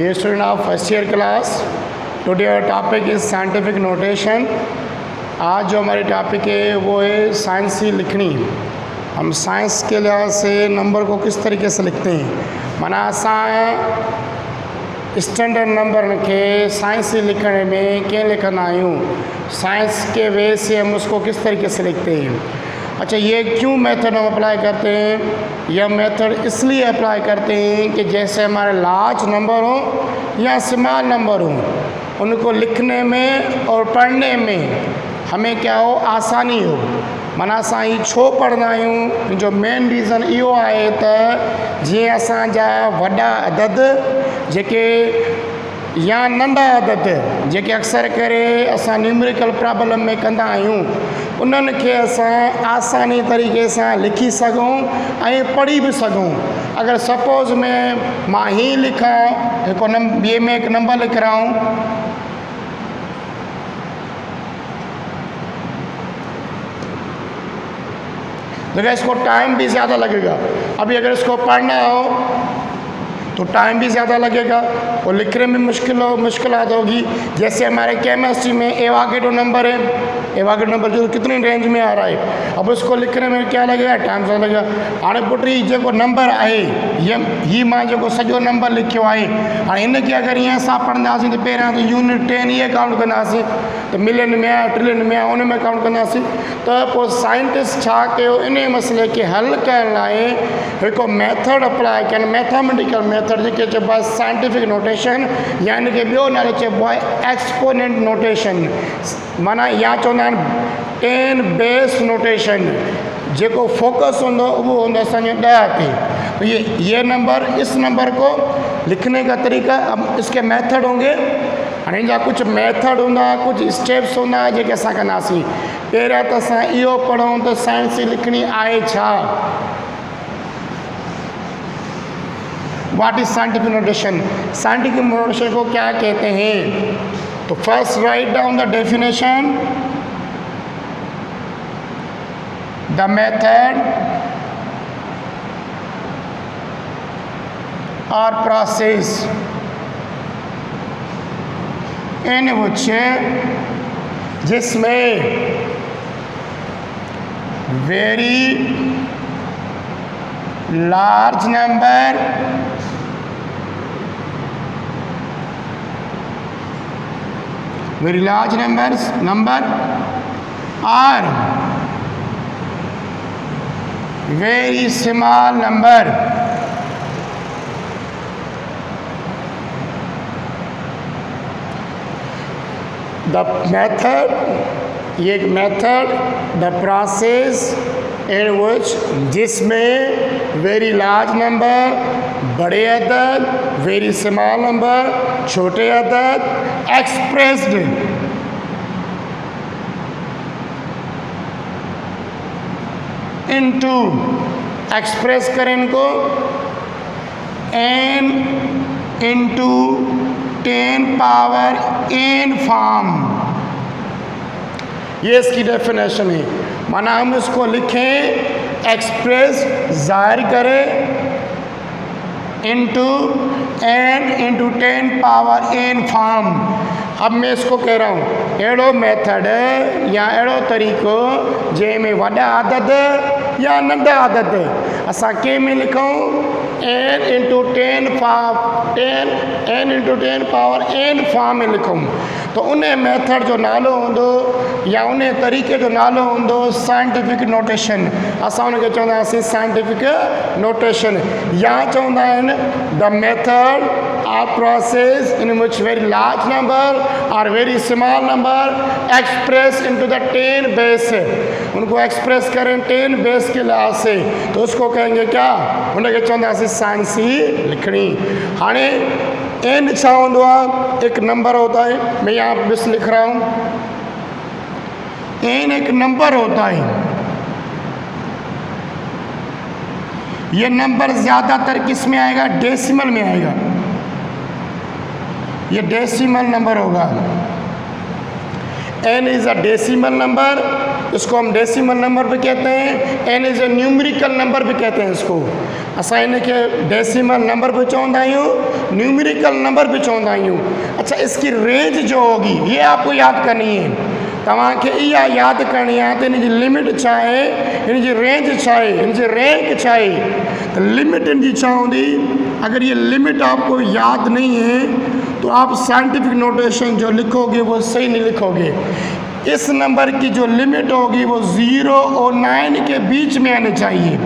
Dear student of first year class, today our topic is scientific notation. आज जो हमारी topic है वो है साइंसी लिखनी। हम साइंस के लिहाज से नंबर को किस तरीके से लिखते हैं, माना असां स्टैंडर्ड नंबर खे साइंसी लिखण में कीअं लिखंदा आहियूं, साइंस के वे से हम उसको किस तरीके से लिखते हैं। अच्छा, ये क्यों मेथड हम अप्लाई करते हैं? यह मेथड इसलिए अप्लाई करते हैं कि जैसे हमारे लार्ज नंबर हों या स्मॉल नंबर हों, उनको लिखने में और पढ़ने में हमें क्या हो, आसानी हो। माना असां ही छो पढ़ंदा आहियूं, जो मेन रीज़न इहो आहे त जीअं असांजा वॾा अदद जेके या नंढा अदद जेके अक्सर करे असां न्यूमेरिकल प्रॉब्लम में कंदा आहियूं, उन्हनि खे असां आसानी तरीक़े सां लिखी सघूं ऐं पढ़ी बि सघूं। अगरि सपोज़ में मां ही लिखां हिकु ॿिए में हिकु नंबर लिख रहा हूं, तो इसको टाइम भी ज़्यादा लगेगा। अभी अगर इसको पढ़ना हो तो टाइम भी ज़्यादा लगेगा और लिखने में मुश्किलात होगी। जैसे हमारे केमिस्ट्री में एवागेड्रो नंबर है, एवागेड्रो नंबर जो कितनी रेंज में आ रहा है, अब उसको लिखने में क्या लगेगा, टाइम ज़्यादा लगेगा। हाँ पुटी जो नंबर है ये माँ जो सजो नंबर लिखो है, हाँ इनके अगर ये अस पढ़ंदासीं तो पैर तो यूनिट 10 ये काउंट कंदासीं, तो मिलियन में ट्रिलियन में उन में काउंट कंदासीं। तो साइंटिस्ट छा कयो, इन मसले के हल करण लाइ एक मैथड अप्लाई कनि, मैथमेटिकल मैथड जेके चइबो आहे साइंटिफिक नोटेशन, या इनके बो नालो चइबो आहे एक्सपोनेंट नोटेशन, माना या चवंदा आहिनि टेन बेस नोटेशन। जो फोकस होंगे वो होंगे असांजो 10 पे, तो ये नंबर इस नंबर को लिखने का तरीका, अब इसके मैथड होंगे। हाँ इनका कुछ मैथड होंगे, कुछ स्टेप्स होंगे जो अस कंदी। पैर तो अस यो पढ़ूँ तो साइंस लिखनी आए छा, what is scientific notation, scientific notation को क्या कहते हैं। तो first write down the definition, the method और प्रोसेस इन विच, जिसमें very large number very large number or very small number the method, ये एक method, the process in which, जिसमें very large number बड़े अदद, very small number छोटे अदद expressed into, express करें इनको n into 10 power n form, ये इसकी डेफिनेशन है। माना हम इसको लिखें एक्सप्रेस जाहिर करें into n into 10 power n form. अब मैं इसको कह रहा हूँ अड़ो मैथड या अड़ो तरीक़ो जैमें वड़ा आदद या नंढा आदद अस में लिखूँ n into 10 power n form में लिखूँ, तो उन मैथड जो नालो होंदो या उन तरीक़े जो नालो होंदो साइंटिफिक नोटेशन, असां उनखे चवंदा आहियूं साइंटिफिक नोटेशन, या चवंदा आहिनि the method or process in which very large number or very small number express into the 10 base, उनको एक्सप्रेस करें 10 बेस के लिहाज से, तो उसको कहेंगे क्या, उनखे चवंदा आहियूं साइंसी लिखणी। हाणे एंड छा होंदो आहे, एक नंबर होता है, मैं यहाँ बस लिख रहा हूँ एन एक नंबर होता है। ये नंबर ज़्यादातर किस में आएगा, डेसिमल में आएगा, ये डेसिमल नंबर होगा, n is a decimal number इसको हम डेसिमल नंबर भी कहते हैं, n is a numerical number भी कहते हैं इसको। असां इन खे डेसिमल नंबर भी चवंदा आहियूं, न्यूमरिकल नंबर भी चवंदा आहियूं। अच्छा, इसकी रेंज जो होगी ये आपको याद करनी है, तव्हां खे इहा यादि करणी आहे त इन जी लिमिट छा आहे, इन जी रेंज छा आहे, इन जी रैंक छा आहे। तो लिमिट इन जी छा होंगी, अगर ये लिमिट आपको याद नहीं है तो आप साइंटिफिक नोटेशन जो लिखोगे वो सही नहीं लिखोगे। इस नंबर की जो लिमिट होगी वो 0 और 9 के बीच में आने चाहिए,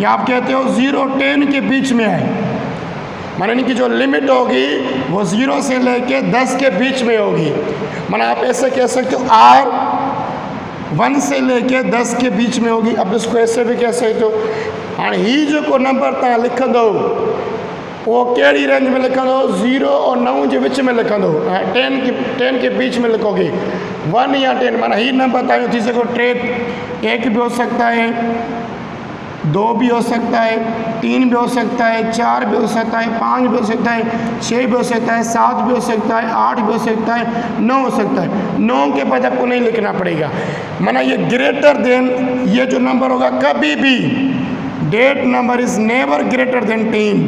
या आप कहते हो 0 और 10 के बीच में आए। माने इनकी जो लिमिट होगी वो 0 से लेके 10 के बीच में होगी। माना आप ऐसे कह सकते हो R 1 से लेके 10 के बीच में होगी। अब इसको ऐसे भी कह सकते हो। हाँ, ही जो को नंबर तुम लिखद वो कड़ी रेंज में लिखद, 0 और 9 के विच में लिखद, 10 के बीच में लिखोगे 1 या 10। माना ही नंबर तुम थी सको 3, 1 भी हो सकता है, 2 भी हो सकता है, 3 भी हो सकता है, 4 भी हो सकता है, 5 भी हो सकता है, 6 भी हो सकता है, 7 भी हो सकता है, 8 भी हो सकता है, 9 हो सकता है। 9 के बाद आपको नहीं लिखना पड़ेगा। माना ये ग्रेटर देन, ये जो नंबर होगा कभी भी, that number is never greater than 10।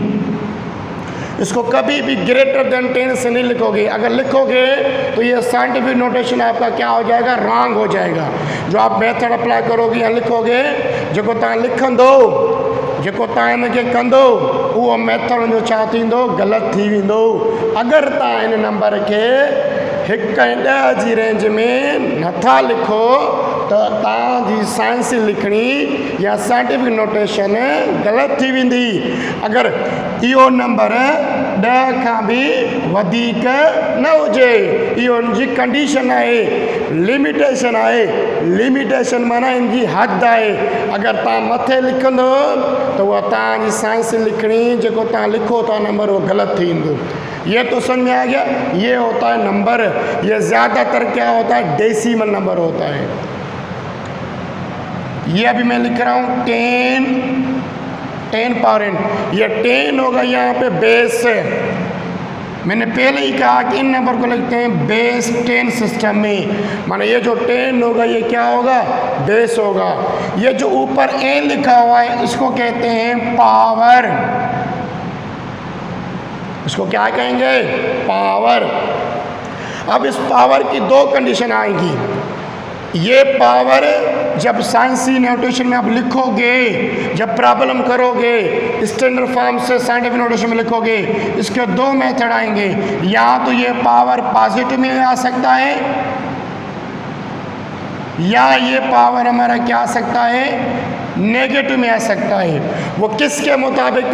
इसको कभी भी ग्रेटर देन 10 से नहीं लिखोगे। अगर लिखोगे तो ये साइंटिफिक नोटेशन आपका क्या हो जाएगा, रॉन्ग हो जाएगा। जो आप मेथड अप्लाई करोगे या लिखोगे, जो तुम लिखो जो तुम इनके कंदो, वो मेथड जो छा थींदो, गलत थी वेंदो। अगर तुम इन नंबर के 1 ऐं 10 की रेंज में नथा लिखो तो ताजी साइंस लिखनी या साइंटिफिक नोटेशन गलत थी वेंदी। अगर यो नंबर 10 का भी वधिक न हुए, यो इनकी कंडीशन है, लिमिटेशन है। लिमिटेशन माना इनकी हद है। अगर तुम मथे लिखो तो वह ताजी साइंस लिखनी, जो तुम लिखो तो नंबर वो गलत थी वेंदो। ये तो समझ में आ गया। ये होता है नंबर। ये ज़्यादातर क्या होता है, डेसिमल नंबर होता है। ये अभी मैं लिख रहा हूँ 10 पावर n। ये 10 होगा यहाँ पे बेस। मैंने पहले ही कहा कि इन नंबर को लिखते हैं बेस 10 सिस्टम में। माने ये जो 10 होगा ये क्या होगा, बेस होगा। ये जो ऊपर n लिखा हुआ है इसको कहते हैं पावर। इसको क्या कहेंगे, पावर। अब इस पावर की 2 कंडीशन आएंगी। ये पावर जब साइंसी नोटेशन में आप लिखोगे, जब प्रॉब्लम करोगे स्टैंडर्ड फॉर्म से साइंटिफिक नोटेशन में लिखोगे, इसके 2 मेथड आएंगे। या तो ये पावर पॉजिटिव में आ सकता है, या ये पावर हमारा क्या आ सकता है, नेगेटिव में आ सकता है। वो किसके मुताबिक,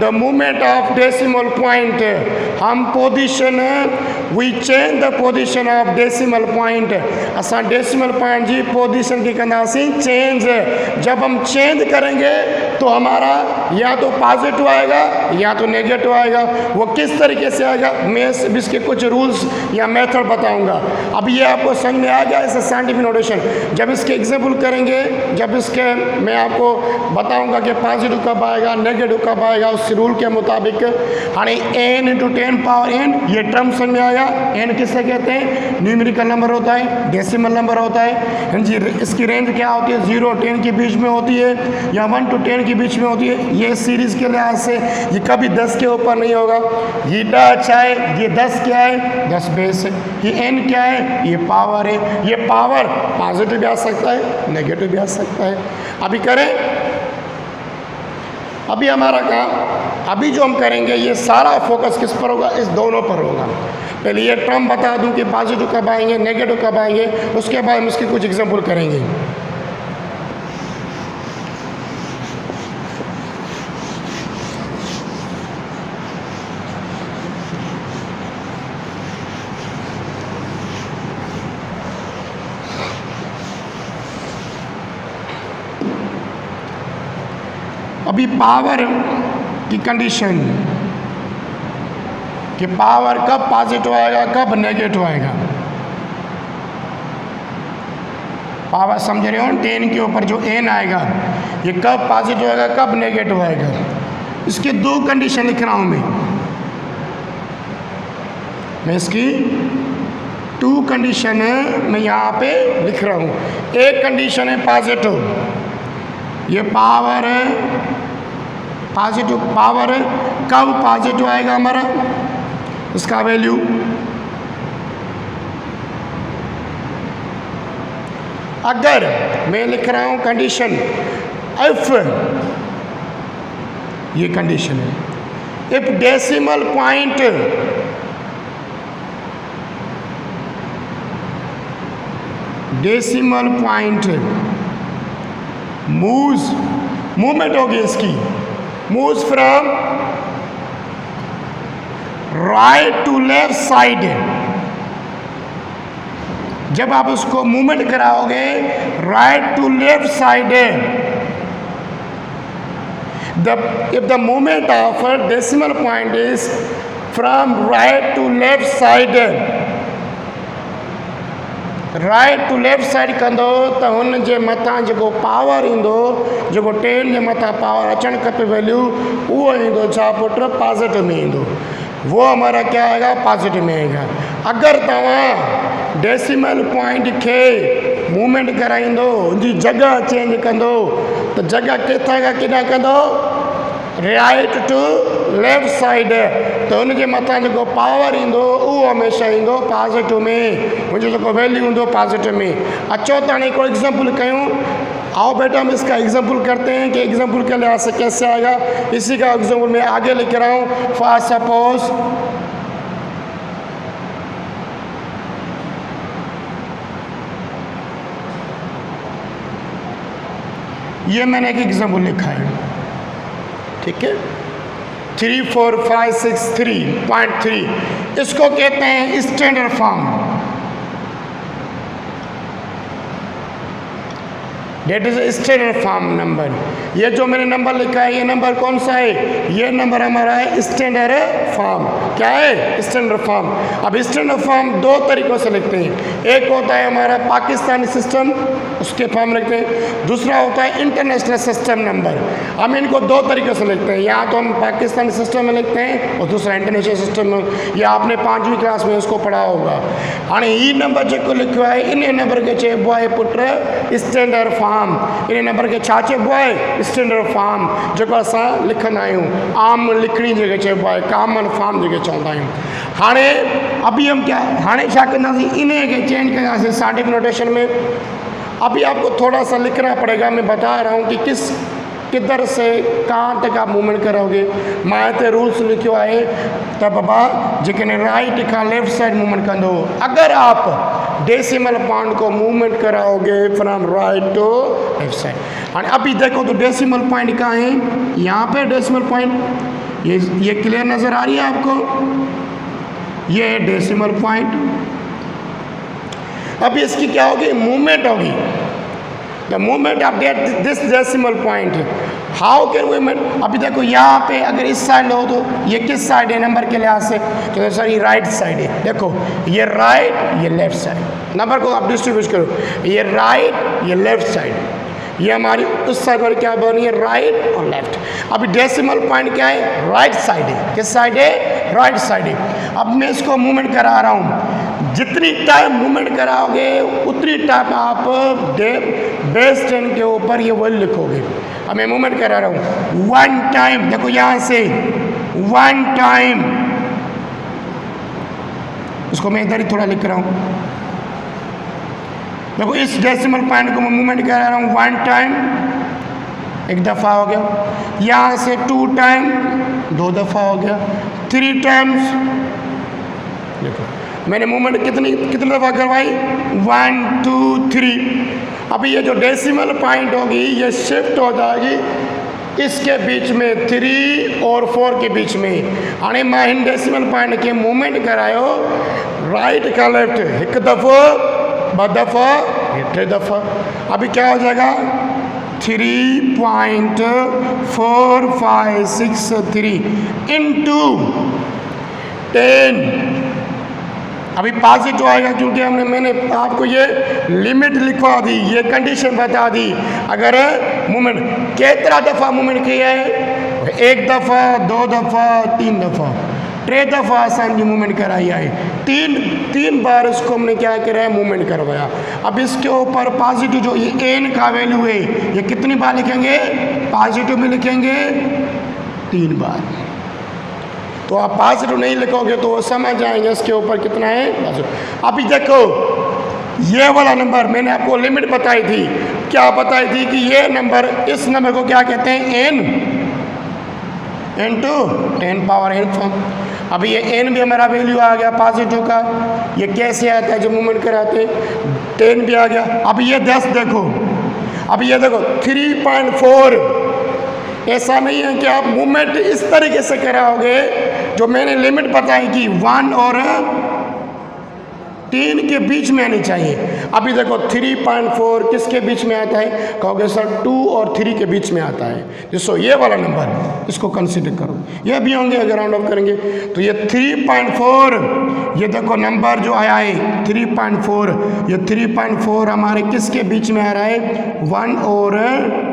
the movement of decimal point. हम position, we change the position of decimal point. असां डेसिमल पॉइंट जी पोजीशन की कंदासीं चेंज। जब हम चेंज करेंगे तो हमारा या तो पॉजिटिव आएगा या तो नेगेटिव आएगा। वो किस तरीके से आएगा, मैं इसके कुछ रूल्स या मेथड बताऊंगा। अब ये आपको समझ में आ गया इस साइंटिफिक नोटेशन। जब इसके एग्जाम्पल करेंगे, जब इसके मैं आपको बताऊंगा कि पॉजिटिव कब आएगा, नेगेटिव कब आएगा, उस रूल के मुताबिक। हाँ, n × 10 पावर n ये टर्म समझ में आया। n किससे कहते हैं, न्यूमेरिकल नंबर होता है, डेसिमल नंबर होता है। जी, इसकी रेंज क्या होती है, 0 और 10 के बीच में होती है, या 1 से 10 के बीच में होती है। ये सीरीज़ के लिहाज से ये कभी 10 के ऊपर नहीं होगा। ये 10 अच्छा है, ये 10 क्या है, 10 बेस है। ये n क्या है, ये पावर है। ये पावर पॉजिटिव भी आ सकता है, नेगेटिव भी आ सकता है। अभी करें, अभी हमारा काम, अभी जो हम करेंगे ये सारा फोकस किस पर होगा, इस दोनों पर होगा। पहले ये टर्म बता दूं कि पॉजिटिव कब आएंगे, नेगेटिव कब आएंगे, उसके बाद हम इसके कुछ एग्जाम्पल करेंगे। अभी पावर की कंडीशन कि पावर कब पॉजिटिव आएगा, कब नेगेटिव आएगा। पावर समझ रहे हो, 10 के ऊपर जो n आएगा ये कब पॉजिटिव आएगा, कब नेगेटिव आएगा। इसकी 2 कंडीशन लिख रहा हूँ मैं इसकी टू कंडीशन है, मैं यहाँ पे लिख रहा हूँ। एक कंडीशन है पॉजिटिव, ये पावर है पॉजिटिव, पावर है कब पॉजिटिव आएगा हमारा, उसका वैल्यू अगर मैं लिख रहा हूँ कंडीशन इफ, ये कंडीशन है if decimal point moves, movement होगी इसकी, moves from right to left side, जब आप उसको मूवमेंट कराओगे right to left side, if the movement of decimal point is from right to left side, right to left side कंदो तो उन जे मथां जो पावर इंदो, जो ट्रेन के मथां पावर अचण खपे वैल्यू, वो इंदो छा पुट पॉजिटिव में इंदो, वो हमारा क्या आएगा पॉजिटिव में आएगा। अगर तव्हां डेसिमल पॉइंट के मूवमेंट कराइंदो, उनकी जगह चेंज कंदो तो जगह किथां खां केॾांहुं कंदो, राइट टू लेफ्ट साइड, तो उनके मथां जो पावर इंदो वो हमेशा इंदो पॉजिटिव में, मुझे जो वैल्यू इंदो पॉजिटिव में। अचो तो हाँ को एग्जाम्पल क्यों, आओ बेटा हम इसका एग्जाम्पल करते हैं कि एग्जाम्पल के लिहाज से कैसे आएगा। इसी का एग्जाम्पल मैं आगे लिख रहा हूँ। फॉर सपोज, ये मैंने एक एग्जाम्पल लिखा है, ठीक है, 34563.3 इसको कहते हैं standard form, that is standard form number. ये जो मैंने नंबर लिखा है, ये नंबर कौन सा है, ये नंबर हमारा है स्टैंडर्ड फॉर्म। क्या है स्टैंडर्ड फॉर्म। अब स्टैंडर्ड फॉर्म दो तरीक़ों से लिखते हैं, एक होता है हमारा पाकिस्तानी सिस्टम, उसके फॉर्म लिखते हैं, दूसरा होता है इंटरनेशनल सिस्टम नंबर। हम इनको दो तरीक़ों से लिखते हैं, या तो हम पाकिस्तानी सिस्टम में लिखते हैं और दूसरा इंटरनेशनल सिस्टम में। या आपने पाँचवीं क्लास में उसको पढ़ा होगा। हाँ, ये नंबर जो लिखो है, इन नंबर के चेबो है पुट स्टैंडर्ड फॉर्म। इन नंबर के छा चइबो आहे स्टैंडर्ड फॉर्म, जो असां लिखंदा आहियूं, आम लिखणी जेके चइबो आहे, कॉमन फॉर्म जेके चवंदा आहियूं। हाणे अभी हम क्या, हाणे छा कंदासीं, इन खे चेंज कंदासीं साइंटिफिक नोटेशन में। अभी आपको थोड़ा सा लिखना पड़ेगा, मैं बता रहा हूँ कि किस किधर से कहाँ तक आप मूवमेंट करोगे। मां हिते रूल्स लिखियो आहे त बाबा जेकॾहिं राइट खां लेफ्ट साइड मूवमेंट कंदो, अगर आप डेसिमल पॉइंट को मूवमेंट कराओगे from right to left side. और अभी देखो तो डेसिमल पॉइंट कहाँ है, यहाँ पे डेसिमल पॉइंट, ये क्लियर नज़र आ रही है आपको, ये है डेसिमल पॉइंट। अभी इसकी क्या होगी, मूवमेंट होगी। The movement of this decimal point, how can we move? अभी देखो यहाँ पे अगर इस साइड लो तो ये किस साइड है नंबर के लिहाज से, तो सर ये राइट साइड है। देखो ये राइट, ये लेफ्ट साइड, नंबर को आप डिस्ट्रीब्यूट करो, ये राइट, ये लेफ्ट साइड, ये हमारी उस साइड पर क्या बनी है, राइट और लेफ्ट। अभी डेसिमल पॉइंट क्या है, राइट साइड है, किस साइड है, राइट साइड है। अब मैं इसको मूवमेंट करा रहा हूँ, जितनी टाइम मूवमेंट कराओगे उतनी टाइम आप बेस टेन के ऊपर ये वर्ड लिखोगे। अब मैं मूवमेंट करा रहा हूँ वन टाइम, देखो यहाँ से वन टाइम, उसको मैं इधर ही थोड़ा लिख रहा हूँ, देखो इस डेसिमल पॉइंट को मैं मूवमेंट करा रहा हूँ वन टाइम, एक दफ़ा हो गया, यहाँ से टू टाइम, दो दफ़ा हो गया, थ्री टाइम्स। देखो मैंने मूवमेंट कितनी दफ़ा करवाई, वन टू थ्री। अभी ये जो डेसिमल पॉइंट होगी ये शिफ्ट हो जाएगी इसके बीच में, थ्री और फोर के बीच में। हाणे मां हिन डेसिमल पॉइंट खे मूवमेंट करायो राइट खां लेफ्ट, एक दफ़ो, ब दफ़ा, टे दफ़ा। अभी क्या हो जाएगा, 3.4563 इंटू 10। अभी पॉजिटिव आएगा क्योंकि मैंने आपको ये लिमिट लिखवा दी, ये कंडीशन बता दी। अगर मूवमेंट कितना दफ़ा मूवमेंट किया है, एक दफ़ा, दो दफ़ा, तीन दफ़ा, टे दफ़ा आसान की मूवमेंट कराई है, तीन बार उसको हमने क्या कराया मूवमेंट करवाया। अब इसके ऊपर पॉजिटिव जो ये एन का वैल्यू है ये कितनी बार लिखेंगे, पॉजिटिव में लिखेंगे 3 बार। तो आप पॉजिटिव नहीं लिखोगे तो वो समझ जाएंगे इसके ऊपर कितना है पॉजिटिव। अभी देखो ये वाला नंबर मैंने आपको लिमिट बताई थी, क्या बताई थी कि ये नंबर इस नंबर को क्या कहते हैं n, n to n power n। अब ये n भी हमारा वैल्यू आ गया पॉजिटिव का, ये कैसे आता है जब मूवमेंट कराते 10 भी आ गया। अब ये 10 देखो, अब ये देखो 3.4। ऐसा नहीं है कि आप मूवमेंट इस तरीके से कराओगे जो मैंने लिमिट बताई कि 1 और 3 के बीच में आनी चाहिए। अभी देखो 3.4 किसके बीच में आता है, कहोगे सर 2 और 3 के बीच में आता है। जिसको ये वाला नंबर इसको कंसीडर करो, ये भी होंगे अगर राउंड ऑफ करेंगे तो ये 3.4, ये देखो नंबर जो आया है 3.4, ये 3.4 हमारे किसके बीच में आ रहा है 1 और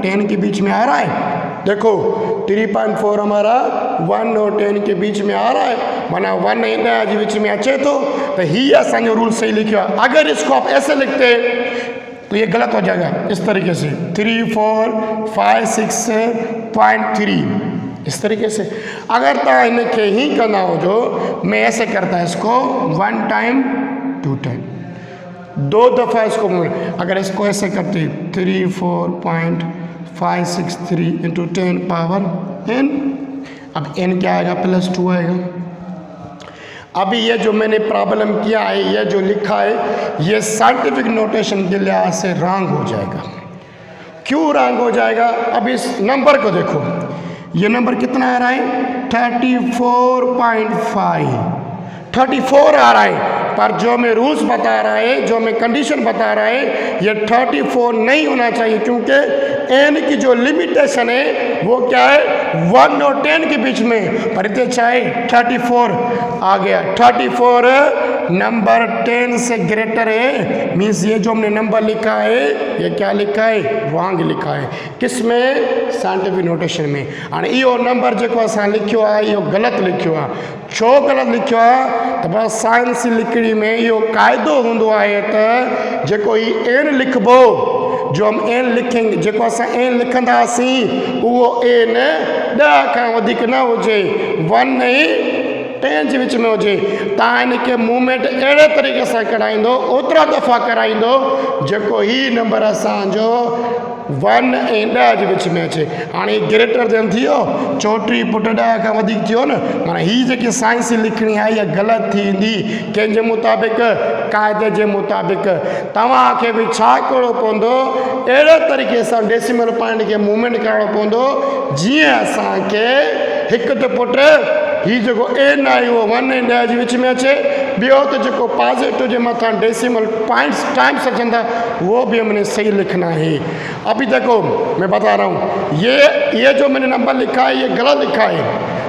10 के बीच में आ रहा है। देखो 3.4 हमारा 1 और 10 के बीच में आ रहा है, माना 1 नहीं बीच में अच्छे तो ही आसान रूल सही लिखा। अगर इसको आप ऐसे लिखते तो ये गलत हो जाएगा इस तरीके से 3, 4, 5, 6.3 इस तरीके से। अगर ताने के ही करना हो जो मैं ऐसे करता है इसको 1 टाइम 2 टाइम 2 दफ़ा इसको, अगर इसको ऐसे करते 3, 4.563 × 10 पावर n। अब n क्या आएगा +2 आएगा। अभी ये जो मैंने प्रॉब्लम किया है ये जो लिखा है ये साइंटिफिक नोटेशन के लिहाज से रॉन्ग हो जाएगा। क्यों रॉन्ग हो जाएगा, अब इस नंबर को देखो ये नंबर कितना आ रहा है 34.5 आ रहा है, पर जो मैं रूल्स बता रहा है जो मैं कंडीशन बता रहा है ये 34 नहीं होना चाहिए, क्योंकि n की जो लिमिटेशन है वो क्या है 1 और 10 के बीच में। पर इतने चाहे 34 आ गया, 34 नंबर 10 से ग्रेटर है, मीन्स ये जो हमने नंबर लिखा है ये क्या लिखा है रॉन्ग लिखा है, किस में साइंटिफिक नोटेशन में। और यो नंबर जो असां लिखियो आहे यो गलत लिखियो आहे, छो गलत लिखियो आहे त बस साइंस लिखणी में यो कायदो हूंदो आहे त जेको ही एन लिखबो, जो हम एन लिखेंगे जेको असां एन लिखंदासीं उहो एन 10 खां वधीक न हुजे, 1 नहीं 10 के बीच में हुजे। तव्हां इनके मूवमेंट अड़े तरीक़े से कराईंदो, ओतिरा दफ़ा कराईंदो जेको ही नंबर असांजो 1 ऐं 10 जे विच में अचे। हाणे ग्रेटर देन थी वियो 34 पुट 10 खां वधीक थियो न, माना हीअ जेकी साइंस लिखणी आहे इहा ग़लति थींदी कंहिंजे मुताबिक़ क़ाइदे जे मुताबिक़। तव्हांखे बि छा करिणो पवंदो अहिड़े तरीक़े सां डेसिमल पॉइंट खे मूवमेंट करिणो पवंदो जीअं असांखे हिकु त पुट हीउ जेको एन आहे उहो 1 ऐं 10 जे विच में अचे, ॿियो त जेको पॉजिटिव जे मथां डेसिमल पॉइंट्स टाइम्स अचंदा वो भी हमने सही लिखना है। अभी देखो मैं बता रहा हूँ ये जो मैंने नंबर लिखा है ये गलत लिखा है,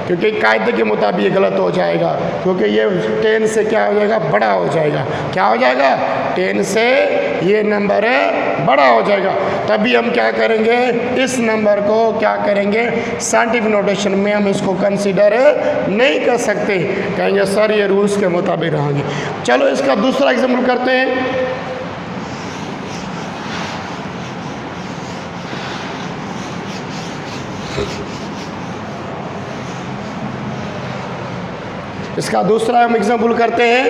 क्योंकि कायदे के मुताबिक ये गलत हो जाएगा, क्योंकि ये 10 से क्या हो जाएगा बड़ा हो जाएगा, क्या हो जाएगा 10 से ये नंबर बड़ा हो जाएगा। तभी हम क्या करेंगे इस नंबर को क्या करेंगे साइंटिफिक नोटेशन में हम इसको कंसीडर नहीं कर सकते, कहेंगे सर ये रूल्स के मुताबिक रहेंगे। चलो इसका दूसरा एग्जाम्पल करते हैं। इसका दूसरा हम एग्जाम्पल करते हैं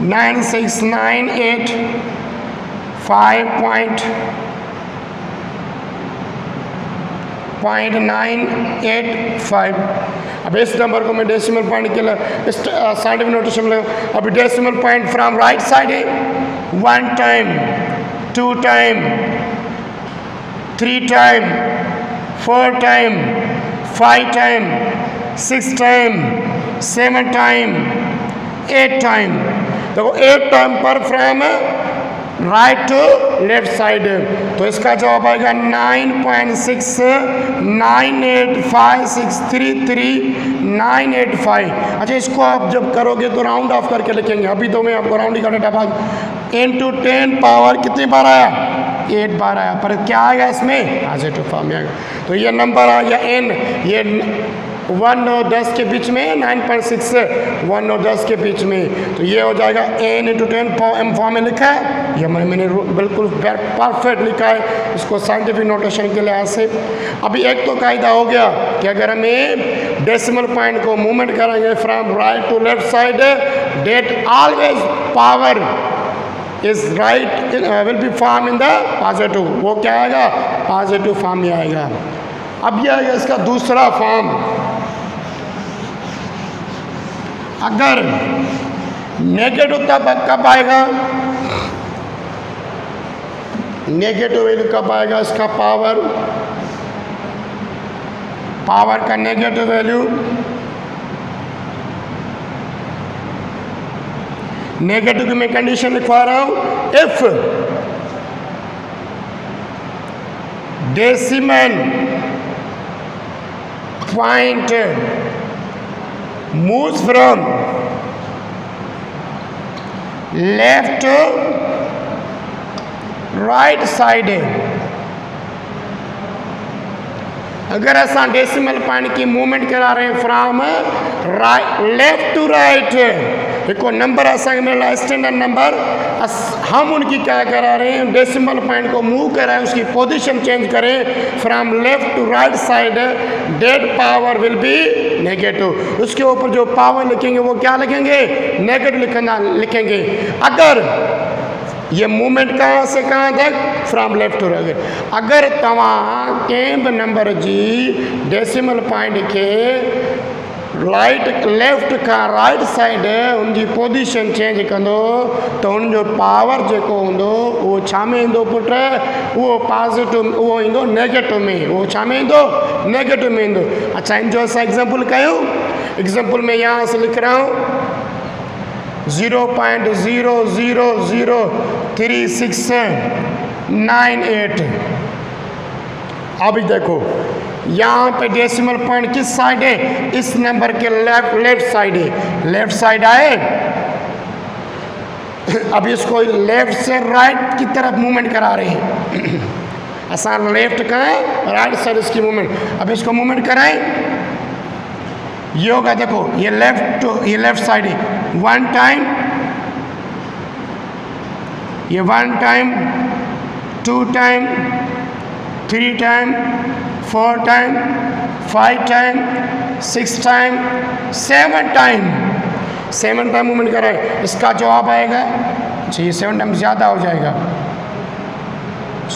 9698.985। अब इस नंबर को मैं डेसिमल पॉइंट के लिए साइड में नोटेशन ले। अभी decimal point from right side है 1 time 2 time 3 time 4 time 5 time 6 time 7 time 8 time. देखो 8 टाइम पर from right to left side, तो इसका जवाब आएगा 9.698563398 5। अच्छा इसको आप जब करोगे तो राउंड ऑफ करके लिखेंगे, अभी तो मैं आपको राउंड ही करने डाटा भाग n टू 10 पावर कितनी बार आया 8 बार आया, पर क्या आएगा इसमें पॉजिटिव फॉर्म में आएगा। तो ये नंबर आ गया n, ये 1 और 10 के बीच में 9.6 है 1 और 10 के बीच में, तो ये हो जाएगा n × 10 एम फॉर्म में लिखा है। ये मैंने बिल्कुल परफेक्ट लिखा है इसको साइंटिफिक नोटेशन के लिहाज से। अभी एक तो कायदा हो गया कि अगर हमें डेसिमल पॉइंट को मूवमेंट करेंगे from right to left side that always power is right will be form in the positive, वो क्या आएगा पॉजिटिव फॉर्म में आएगा। अब यह आएगा इसका दूसरा फॉर्म, अगर नेगेटिव कब आएगा, नेगेटिव वैल्यू कब आएगा इसका पावर, पावर का नेगेटिव वैल्यू, नेगेटिव की मैं कंडीशन लिखवा रहा हूं, if decimal point moves from left to right side, अगर ऐसा डेसिमल पॉइंट की मूवमेंट करा रहे हैं फ्रॉम लेफ्ट टू राइट, देखो नंबर ऐसा मेरा स्टैंडर्ड नंबर, हम उनकी क्या करा रहे हैं डेसिमल पॉइंट को मूव कराएं, उसकी पोजीशन चेंज करें from left to right side, that power will be negative. उसके ऊपर जो पावर लिखेंगे वो क्या लिखेंगे नेगेटिव लिखेंगे। अगर ये मूवमेंट कहाँ से कहाँ तक फ्रॉम लेफ्ट टू राइट, अगर तव्हां कंहिं नंबर जी डेसिमल पॉइंट के राइट लेफ्ट का राइट साइड उनकी पोजीशन चेंज कंदो तो उनजो पावर जेको हूंदो वो छा में ईंदो पुट, वो पॉजिटिव वो ईंदो नेगेटिव में, वो छा में ईंदो नेगेटिव में ईंदो। अच्छा इनजो असां एग्जाम्पल कयूं, एग्जाम्पल में यहाँ से लिख रहा हूँ 0.0003698। अभी देखो यहाँ पे डेसिमल पॉइंट किस साइड है, इस नंबर के लेफ्ट साइड है, लेफ्ट साइड आए। अब इसको लेफ्ट से राइट की तरफ मूवमेंट करा रहे हैं, आसान लेफ्ट का राइट साइड इसकी मूवमेंट। अब इसको मूवमेंट कराएं, ये होगा देखो ये लेफ्ट टू ये लेफ्ट साइड है, वन टाइम ये, one time, two time, three time, four time, five time, six time, seven time, seven time movement कराए। इसका जवाब आएगा, अच्छा ये सेवन टाइम ज़्यादा हो जाएगा,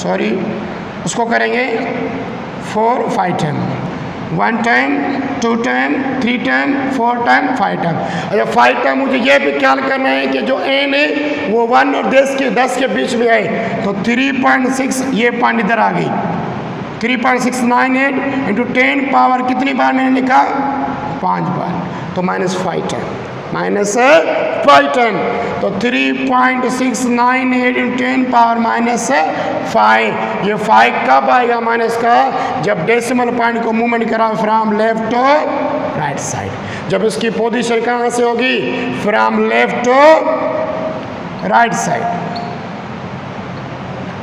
सॉरी उसको करेंगे four five time, one time, two time, three time, four time, five time. अच्छा फाइव टाइम मुझे ये भी ख्याल करना है कि जो एन है वो 1 और 10 के बीच में आए, तो 3.6 ये पॉइंट इधर आ गई, 3.698 इंटू 10 पावर कितनी बार मैंने लिखा 5 बार, तो माइनस फाइव टाइम, तो 3.698 इंटू 10 पावर -5। ये 5 कब आएगा माइनस का, जब डेसिमल पॉइंट को मूवमेंट करा from left to right side, जब इसकी पोजीशन कहाँ से होगी from left to right side,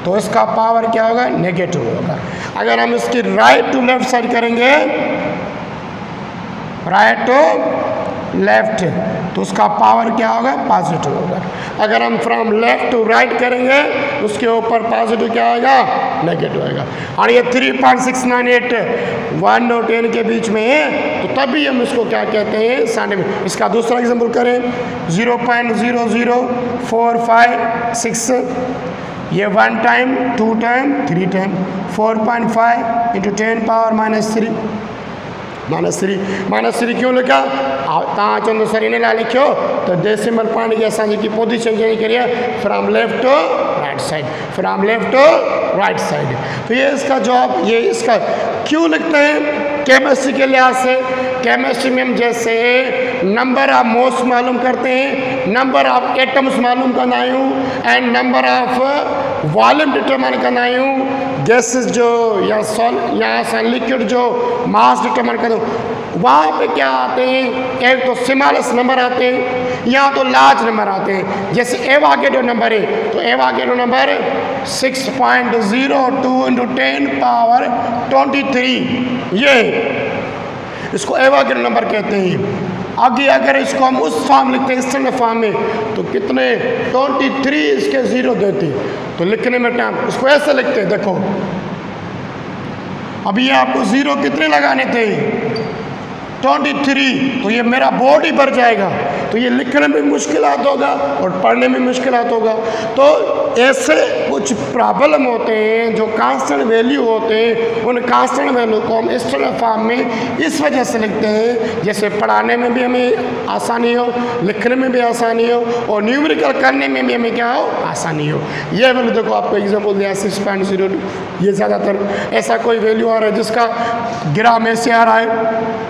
तो इसका पावर क्या होगा नेगेटिव होगा। अगर हम इसकी राइट टू लेफ्ट साइड करेंगे, राइट टू लेफ्ट, तो उसका पावर क्या होगा पॉजिटिव होगा। अगर हम फ्रॉम लेफ्ट टू राइट करेंगे उसके ऊपर पॉजिटिव क्या आएगा नेगेटिव आएगा। और ये 3.698 1 और 10 के बीच में है, तो तभी हम इसको क्या कहते हैं साइंटिफिक। इसका दूसरा एग्जाम्पल करें 0.00456, ये 1 time, 2 time, 3 time, 4.5 into 10 power -3, -3 क्यों लिखा तव्हां चवंदो सर इन लाइ लिखियो तो डेसिमल पॉइंट जी असांजी पोजीशन चेंज करी है from left to right side, from left to right side, तो ये इसका जवाब। ये इसका क्यों लिखते हैं केमिस्ट्री के लिहाज से, केमिस्ट्री में हम जैसे नंबर ऑफ मोल्स मालूम करते हैं, नंबर ऑफ एटम्स मालूम कंदा आहियूं and number of volume determine कंदा आहियूं, गैसेस जो या सॉलिड या लिक्विड जो मास डिटरमाइन कंदा आहियूं, वहाँ पे क्या आते हैं एक तो स्मॉलेस्ट नंबर आते हैं या तो लार्ज नंबर आते हैं। जैसे एवागेड्रो नंबर है, तो एवागेड्रो नंबर 6.02 × 10 पावर 23 ये है। इसको एवागर नंबर कहते हैं। आगे अगर इसको हम उस फॉर्म लिखते हैं स्टैंडर्ड फॉर्म में तो कितने 23 इसके ज़ीरो देते हैं। तो लिखने में टाइम इसको ऐसे लिखते हैं, देखो अभी आपको ज़ीरो कितने लगाने थे 23, तो ये मेरा बोर्ड ही भर जाएगा। तो ये लिखने में मुश्किल होगा और पढ़ने में मुश्किल होगा। तो ऐसे कुछ प्रॉब्लम होते हैं जो कांस्टेंट वैल्यू होते हैं, उन कांस्टेंट वैल्यू को हम स्टैंडर्ड फॉर्म में इस वजह से लिखते हैं जैसे पढ़ाने में भी हमें आसानी हो, लिखने में भी आसानी हो और न्यूमेरिकल करने में भी हमें क्या हो आसानी हो। ये वैल्यू देखो आपको एग्जाम्पल दिया 6.0, ये ज़्यादातर ऐसा कोई वैल्यू आ रहा है जिसका ग्राम ऐसे आ रहा है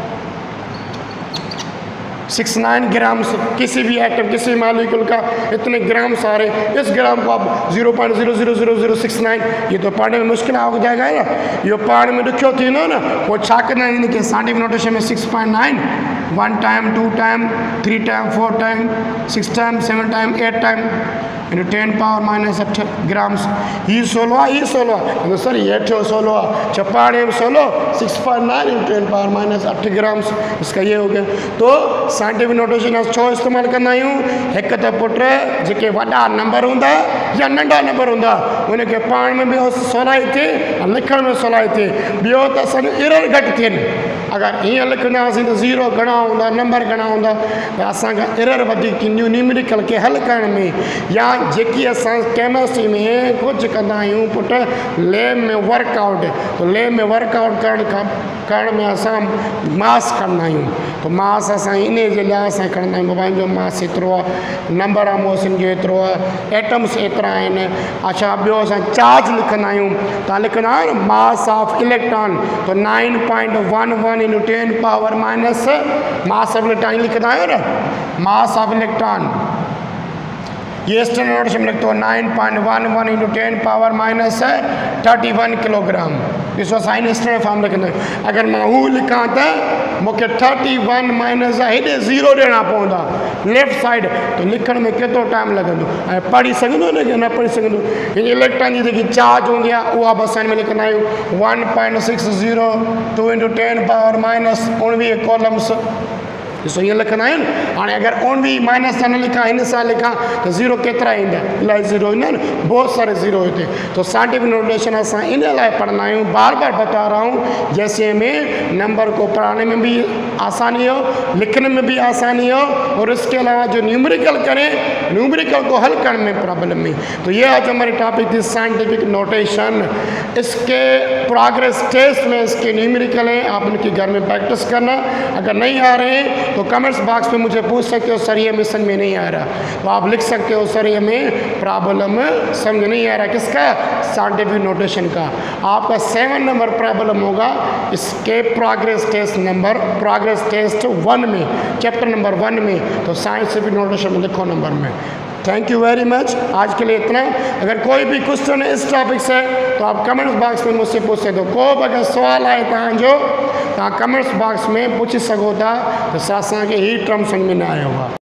69 ग्राम, किसी भी एटम किसी मालिक्यूल का इतने ग्राम सारे, इस ग्राम को आप 0.000069, ये तो पढ़ने में मुश्किल हो जाएगा ना, ये पढ़ने में दुखियो थी ना वो छाकना यानी कि साइंटिफिक नोटेशन में 6.9 1 time 2 time 3 time 4 time 6 time 7 time 8 time 10 power minus 8 grams. ये 16 ये 16 सॉरी 16 छपाने में 16 6.9 × 10 पावर माइनस 8 ग्राम्स इसका ये हो गया। तो साइंटिफिक नोटेशन अस छो इस्तेमाल करना आयो, एक तो पुट जेके वड़ा नंबर हुंदा या नंढा नंबर हुंदा उन के पाण में भी 16 ही थे और लिखण में 16 ही थे। बियो तो सन एरर घट थियन, अगर ये लिखना से तो जीरो घणा हुंदा नंबर घणा हुंदा तो असा का एरर वधी कि न्यूमेरिकल के हल करण में या जेकी असा केमिस्ट्री में कुछ कंदा आयो पुट लैब में वर्कआउट, तो लैब में वर्कआउट करण में असा मास कंदा आयो, तो मास असा इन के लिए असा करना है मोबाइल जो मास एतरो नंबर आ मोशन जो एतरो एटम्स एतरा है। अच्छा बो अस चार्ज लिखना तो लिखना मास ऑफ इलेक्ट्रॉन तो 9.11 × 10 power minus mass of electron लिखना है ना, मास ऑफ इलेक्ट्रॉन ये स्टैंडर्ड नोटेशन में लिखते हो 9.11 × 10 पावर माइनस 31 किलोग्राम। इस साइन स्टैंडर्ड फॉर्म लिखना है, अगर मैं हूँ लिखा तो मुख्य 31 माइनस हेडे जीरो देना पौंदा लेफ्ट साइड, तो लिखण में केतो टाइम लगंदो ए पढ़ी सकंदो न न पढ़ी सकंदो। ये इलेक्ट्रॉन की जेकी चार्ज होंगी वो बसन में लिखना है 1.602 × 10 पावर माइनस 19 कॉलम्स, तो ये लिखना है हाँ। अगर 19 माइनस से न लिखा इन से लिखा तो जीरो केतरा इंदा इलाही जीरो इन बहुत सारे जीरो होते। तो साइंटिफिक नोटेशन अस इन लाए पढ़ना आयो, बार बार बता रहा हूँ जैसे में नंबर को पढ़ाने में भी आसानी हो, लिखने में भी आसानी हो और इसके अलावा जो न्यूमेरिकल करें न्यूमेरिकल को हल करने में प्रॉब्लम में। तो ये आज हमारी टॉपिक थी साइंटिफिक नोटेशन, इसके प्रोग्रेस टेस्ट में इसके न्यूमेरिकल हैं, आप उनके घर में प्रैक्टिस करना। अगर नहीं आ रहे हैं तो कमेंट्स बॉक्स में मुझे पूछ सकते हो सर ये हमें समझ में नहीं आ रहा, तो आप लिख सकते हो सर ये हमें प्रॉब्लम समझ नहीं आ रहा किसका साइंटिफिक नोटेशन का। आपका 7 नंबर प्रॉब्लम होगा इसके प्रोग्रेस टेस्ट 1 में चैप्टर नंबर 1 में, तो साइंटिफिक नोटेशन में लिखो नंबर में। थैंक यू वेरी मच, आज के लिए इतना। अगर कोई भी क्वेश्चन इस टॉपिक से तो आप कमेंट्स बॉक्स में मुझसे पूछ सकते हो, को बि अगरि सुवाल आए तव्हांजो तव्हां कमेंट्स बॉक्स में पूछी सघो था, तो असांखे ही टर्म समझ में न आयो आहे।